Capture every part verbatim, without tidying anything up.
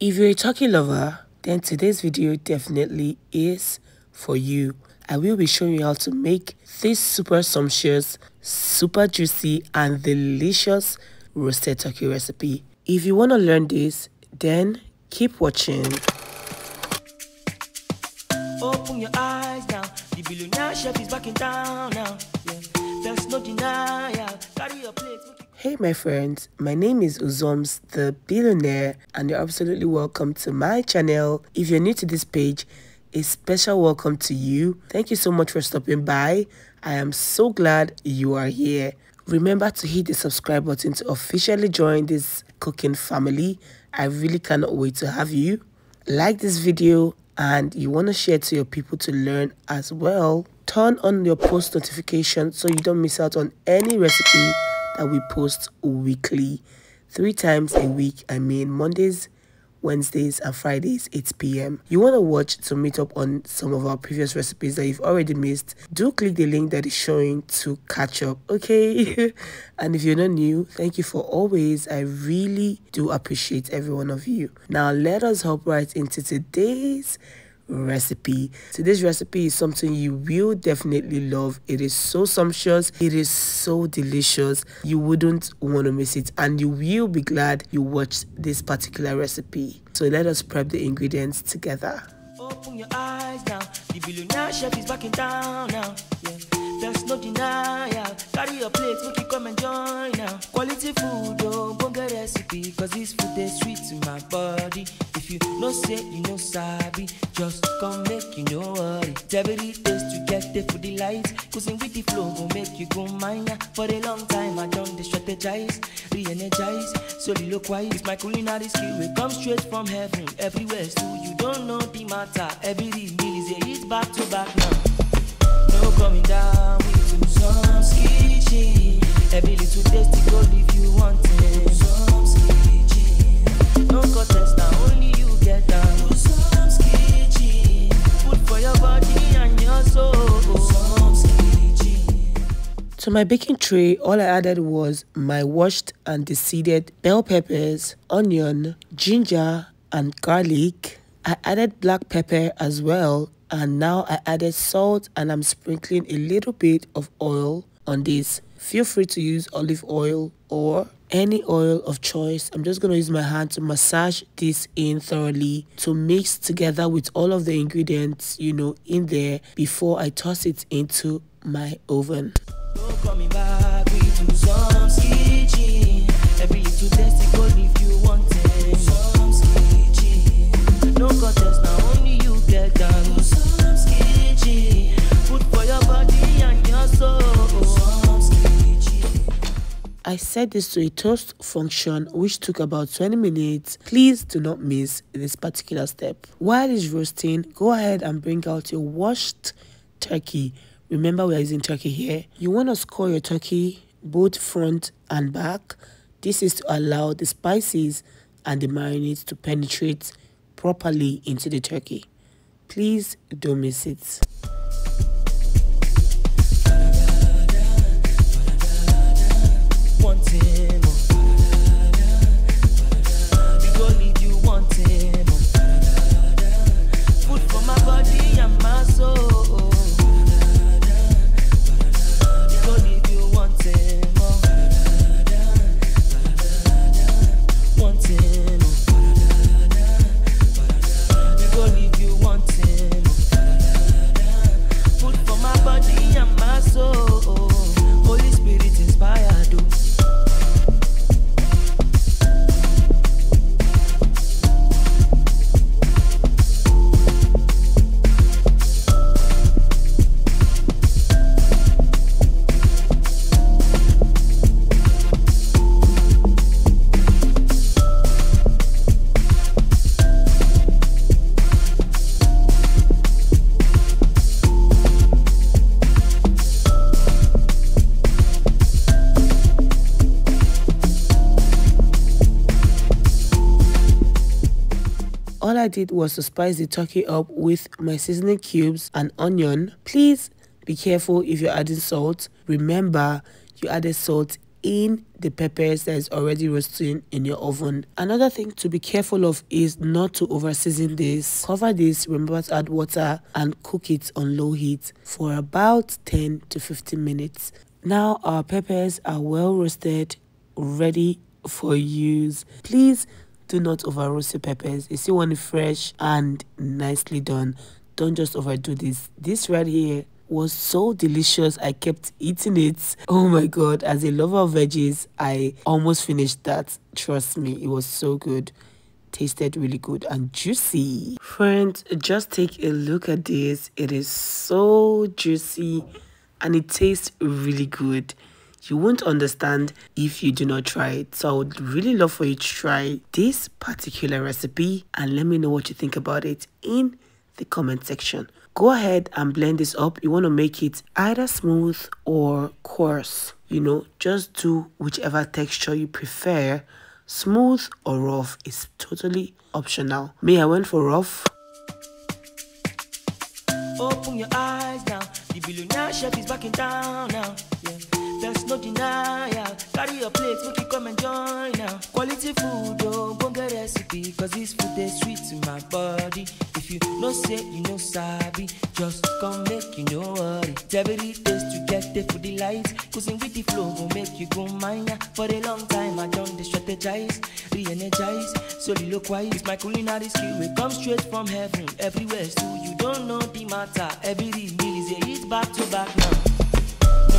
If you're a turkey lover, then today's video definitely is for you. I will be showing you how to make this super sumptuous, super juicy and delicious roasted turkey recipe. If you want to learn this, then keep watching. Open your eyes now, the billionaire chef is back in town now. Yeah. There's no denial. Carry your plate. Hey my friends, my name is Uzom's the Billionaire and you're absolutely welcome to my channel. If you're new to this page, a special welcome to you. Thank you so much for stopping by. I am so glad you are here. Remember to hit the subscribe button to officially join this cooking family. I really cannot wait to have you. Like this video and you want to share to your people to learn as well. Turn on your post notification so you don't miss out on any recipe that we post weekly, three times a week. I mean Mondays, Wednesdays and Fridays eight p m You want to watch to meet up on some of our previous recipes that you've already missed? Do click the link that is showing to catch up, okay? And if you're not new, thank you for always. I really do appreciate every one of you. Now let us hop right into today's recipe. So this recipe is something you will definitely love. It is so sumptuous, it is so delicious, you wouldn't want to miss it, and you will be glad you watched this particular recipe. So let us prep the ingredients together. Open your eyes now, the billionaire chef is back in town now. Yeah. There's no denial. Carry your plate, make you come and join now. Quality food, oh, bonga recipe, cause this food is sweet to my body. If you no say, you no sabi, just come make you know hurry. Every taste you get there for the light, cooking with the flow will make you go minor. For a long time I done the strategize, re-energize, so look why it's my culinary skill. It comes straight from heaven, everywhere, so you don't know the matter. Every meal is a hit back to back now. No coming down with Uzom's kitchen. Every little tasty gold if you want it. Uzom's kitchen. No contest now, only you get down. Uzom's kitchen. Food for your body and your soul. Uzom's kitchen. To my baking tray, all I added was my washed and deseeded bell peppers, onion, ginger, and garlic. I added black pepper as well. And now I added salt and I'm sprinkling a little bit of oil on this. Feel free to use olive oil or any oil of choice. I'm just going to use my hand to massage this in thoroughly to mix together with all of the ingredients, you know, in there before I toss it into my oven. I set this to a toast function which took about twenty minutes. Please do not miss this particular step. While it's roasting, go ahead and bring out your washed turkey. Remember we are using turkey here. You want to score your turkey both front and back. This is to allow the spices and the marinades to penetrate properly into the turkey. Please don't miss it. All I did was to spice the turkey up with my seasoning cubes and onion. Please be careful if you're adding salt. Remember, you added salt in the peppers that is already roasting in your oven. Another thing to be careful of is not to over season this. Cover this, remember to add water, and cook it on low heat for about ten to fifteen minutes. Now our peppers are well roasted, ready for use. Please do not over roast your peppers. You see one fresh and nicely done. Don't just overdo this. This right here was so delicious, I kept eating it. Oh my god, as a lover of veggies, I almost finished that. Trust me, it was so good. Tasted really good and juicy. Friends, just take a look at this. It is so juicy and it tastes really good. You won't understand if you do not try it. So I would really love for you to try this particular recipe and let me know what you think about it in the comment section. Go ahead and blend this up. You want to make it either smooth or coarse. You know, just do whichever texture you prefer. Smooth or rough is totally optional. Me, I went for rough. Open your eyes now. The billionaire chef is back in town now. Yeah. There's no denial. Carry your plates, make you come and join now. Quality food, oh, bonga recipe, cause this food is sweet to my body. If you no say, you no sabi, just come make you know what it. Every taste you get there for the lights, cooking with the flow will make you go minor. For a long time I done the strategize, re-energize, soliloquize. My culinary skill will come straight from heaven, everywhere, so you don't know the matter. Every meal is a hit back to back now.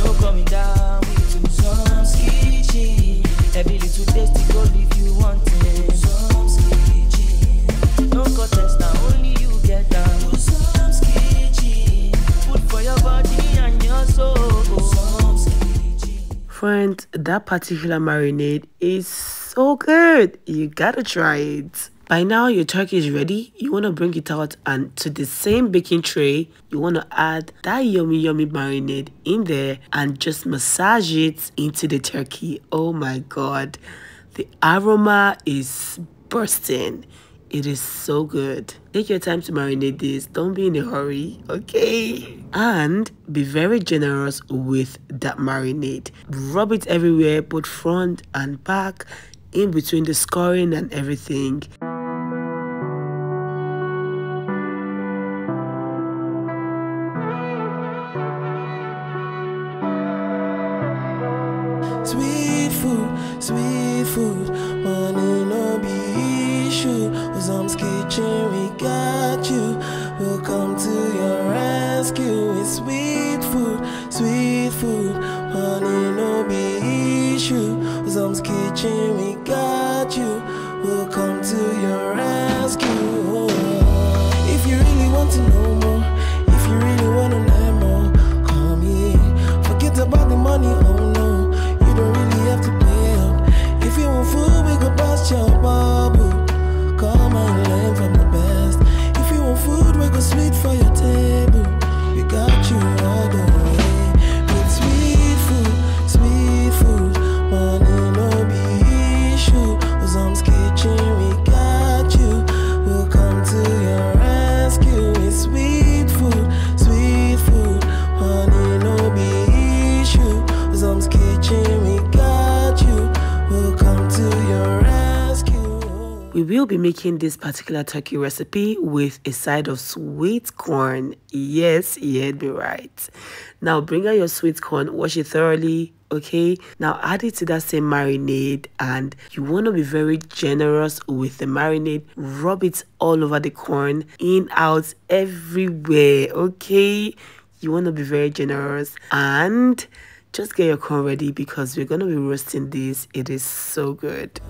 No coming down with Uzom's kitchen. Every little tasty gold if you want it. Uzom's kitchen. No contest now, only you get down. Uzom's kitchen. Food for your body and your soul. Uzom's kitchen. Friends, that particular marinade is so good. You gotta try it. By now your turkey is ready. You want to bring it out, and to the same baking tray you want to add that yummy yummy marinade in there and just massage it into the turkey. Oh my god, the aroma is bursting. It is so good. Take your time to marinate this. Don't be in a hurry, okay? And be very generous with that marinade. Rub it everywhere, both front and back, in between the scoring and everything. Sweet food, sweet food, money no be issue. Uzom's kitchen, we got you. We'll come to your rescue. It's sweet food, sweet food, money no be issue. Uzom's kitchen, we got you. We'll come to your rescue. Oh, if you really want to know more, if you really want to know more, call me. Forget about the money, oh no. You don't really have to pay up. If you want food, we go past your bubble. Come and learn from the best. If you want food, we go sweet for your table. We got you all the way. With sweet food, sweet food, money no be issue. Uzom's kitchen, we got you. We'll come to your rescue. With sweet food, sweet food, money no be issue. Uzom's kitchen. We will be making this particular turkey recipe with a side of sweet corn. Yes, you heard me right. Now bring out your sweet corn, wash it thoroughly, okay? Now add it to that same marinade, and you want to be very generous with the marinade. Rub it all over the corn, in, out, everywhere, okay? You want to be very generous, and just get your corn ready because we're going to be roasting this. It is so good.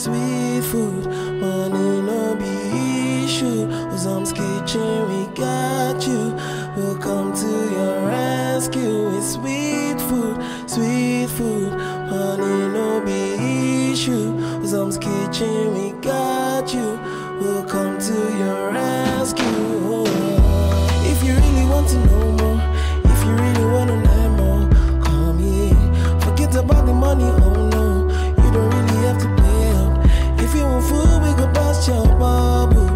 sweet food, money no be issue. Uzom's kitchen, we got you. We'll come to your rescue with sweet food, sweet food, money no be issue. Uzom's kitchen, we got you. We'll come to your rescue. Oh. If you really want to know more, if you really want to know more, call me. Forget about the money, oh no, you don't really have to pay up. If you want food, we go past your bubble.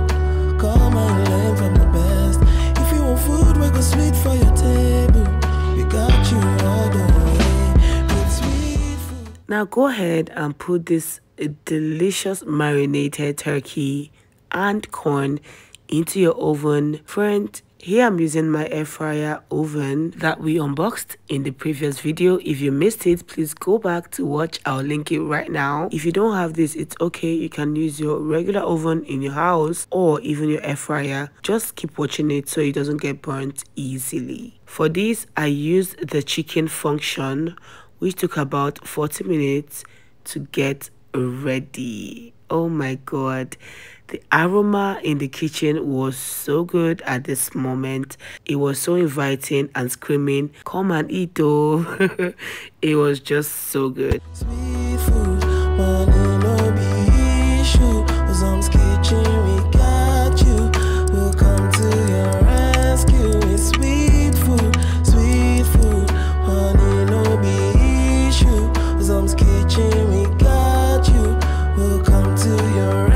Come and learn from the best. If you want food, we go sweet for your table. We got you all the way with sweet food. Now go ahead and put this delicious marinated turkey and corn into your oven. Friend, here I'm using my air fryer oven that we unboxed in the previous video. If you missed it, please go back to watch. I'll link it right now. If you don't have this, it's okay. You can use your regular oven in your house or even your air fryer. Just keep watching it so it doesn't get burnt easily. For this, I used the chicken function, which took about forty minutes to get ready. Oh my god, the aroma in the kitchen was so good at this moment. It was so inviting and screaming, "Come and eat oh." It was just so good. Sweet food, money no be issue. Uzom's kitchen, we got you. We'll come to your rescue with sweet food, sweet food, money no be issue. Uzom's kitchen, we got you. We'll come to your rescue.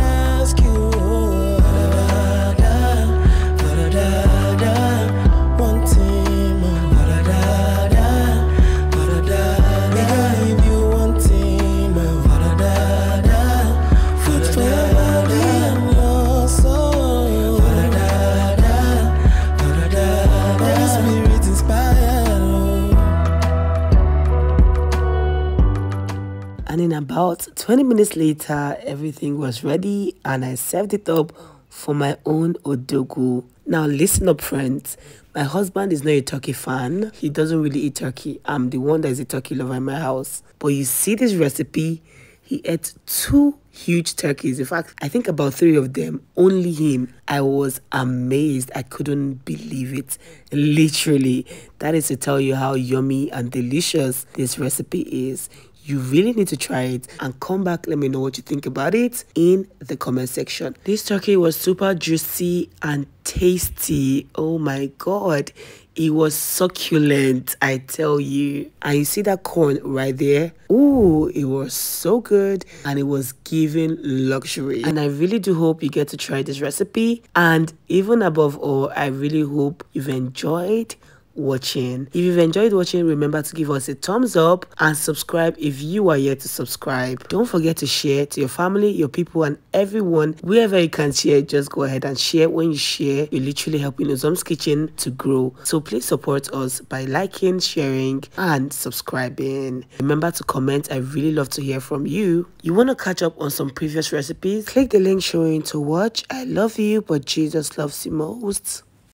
And about twenty minutes later, everything was ready and I served it up for my own odogu. Now listen up, friends. My husband is not a turkey fan. He doesn't really eat turkey. I'm the one that is a turkey lover in my house. But you see this recipe, he ate two huge turkeys. In fact, I think about three of them, only him. I was amazed. I couldn't believe it. Literally. That is to tell you how yummy and delicious this recipe is. You really need to try it and come back. Let me know what you think about it in the comment section. This turkey was super juicy and tasty. Oh my god, it was succulent, I tell you. And you see that corn right there? Ooh, it was so good and it was giving luxury. And I really do hope you get to try this recipe. And even above all, I really hope you've enjoyed watching. If you've enjoyed watching, remember to give us a thumbs up and subscribe if you are yet to subscribe. Don't forget to share to your family, your people, and everyone. Wherever you can share, just go ahead and share. When you share, you're literally helping Uzom's Kitchen to grow. So please support us by liking, sharing, and subscribing. Remember to comment. I really love to hear from you. You want to catch up on some previous recipes? Click the link showing to watch. I love you, but Jesus loves you most.